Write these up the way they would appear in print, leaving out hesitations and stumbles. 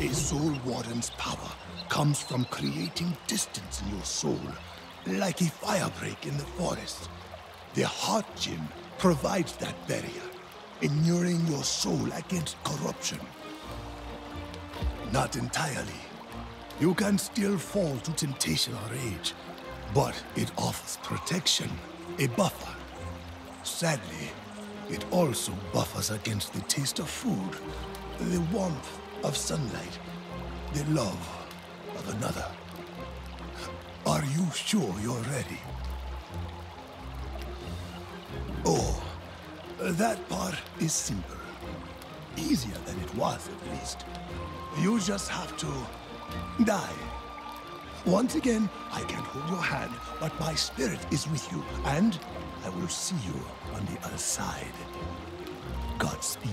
A soul warden's power comes from creating distance in your soul, like a firebreak in the forest. The Heartgem provides that barrier, inuring your soul against corruption. Not entirely. You can still fall to temptation or rage, but it offers protection, a buffer. Sadly, it also buffers against the taste of food, the warmth of sunlight, the love of another. Are you sure you're ready? Oh, that part is simple. Easier than it was, at least. You just have to die. Once again, I can't hold your hand, but my spirit is with you, and I will see you on the other side. Godspeed.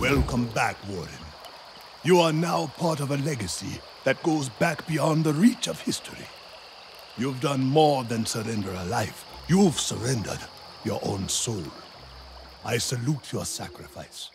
Welcome back, Warren. You are now part of a legacy that goes back beyond the reach of history. You've done more than surrender a life. You've surrendered your own soul. I salute your sacrifice.